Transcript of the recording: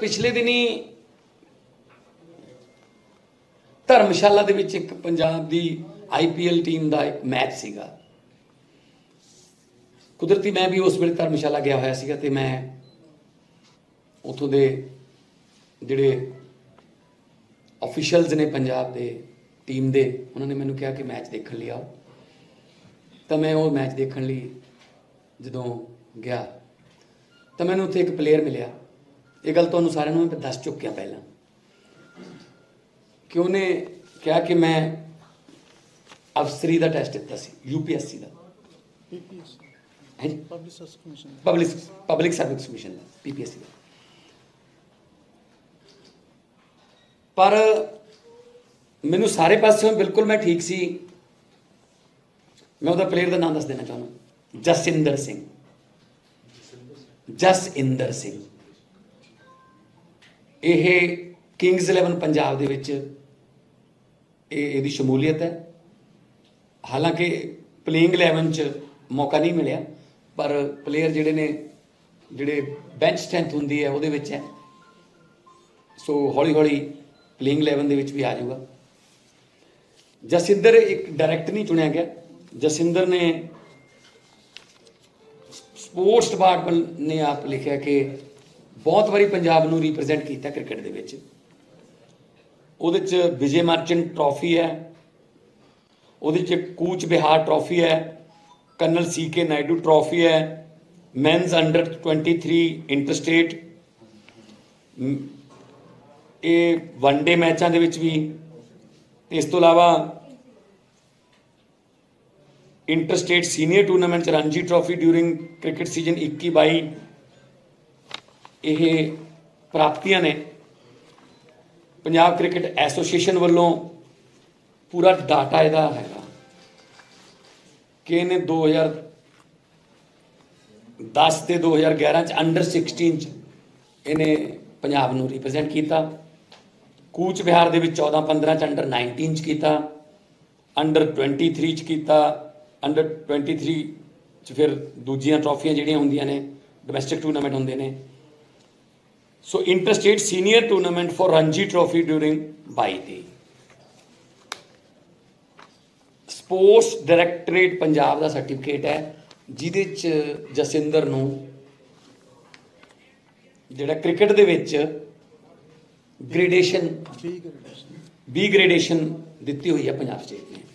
पिछले दिन ही धर्मशाला दे विच इक पंजाब दी आईपीएल टीम दा एक मैच सीगा। कुदरती मैं भी उस वेले धर्मशाला गया होया सीगा ते मैं उत्थों दे जिहड़े ऑफिशियल्स ने पंजाब दे टीम दे उन्होंने मैनूं कहा कि मैच देखण लई आओ। तो मैं वो मैच देखण लई जदों गया तो मैनूं उत्थे एक प्लेयर मिलिया। ये गल तुहानूं सारिआं नूं मैं दस चुक्किआ पहलां कि उन्हें कहा कि मैं अफसरी का टेस्ट दिता सी यूपीएससी का पब्लिक सर्विस कमीशन का पीपीएससी का, पर मैनू सारे पासों बिल्कुल मैं ठीक सी। मैं उसका प्लेयर का नाम दस देना चाहूँगा, जसिंदर सिंह। यह किंग्स 11 पंजाब दे विच इहदी शमूलियत है। हालांकि प्लेइंग 11 च मौका नहीं मिलिया, पर प्लेयर जिहड़े ने जिहड़े बेंच स्ट्रेंथ हुंदी है उहदे विच है, सो हौली हौली प्लेइंग 11 दे विच भी आ जाऊगा। जसिंदर एक डायरेक्ट नहीं चुनिया गया। जसिंदर ने स्पोर्ट्स डिपार्टमेंट ने आप लिखिया कि बहुत बारी पंजाब नूं रिप्रजेंट किया क्रिकेट दे विच। उहदे च विजय मर्चेंट ट्रॉफी है, उहदे च कूच बिहार ट्रॉफी है, colonel C K Naidu trophy है, मैनस अंडर 23 इंटरस्टेट, ये वनडे मैचों के भी, इस तो अलावा interstate senior tournament Ranji trophy during cricket season 21-22 ये प्राप्तियां ने। पंजाब क्रिकेट एसोसीएशन वालों पूरा डाटा इहदा हैगा कि इन्हें 2010 से 2011 अंडर 16 इन्हें पंजाब नूं रिप्रजेंट किया। कूच बिहार दे विच 14-15 अंडर 19 किया, अंडर 23 किया, अंडर 23 फिर दूजियां ट्रॉफियां जिहड़ियां हुंदियां ने डोमैस्टिक टूरनामेंट हुंदे ने। So interstate senior tournament for Ranji trophy during 22 sports directorate Punjab का सर्टिफिकेट है, जिदे च जसिंदर नूं जिहड़ा क्रिकेट दे विच ग्रेडेशन B ग्रेडेशन दिती हुई है पंजाब स्टेट ने।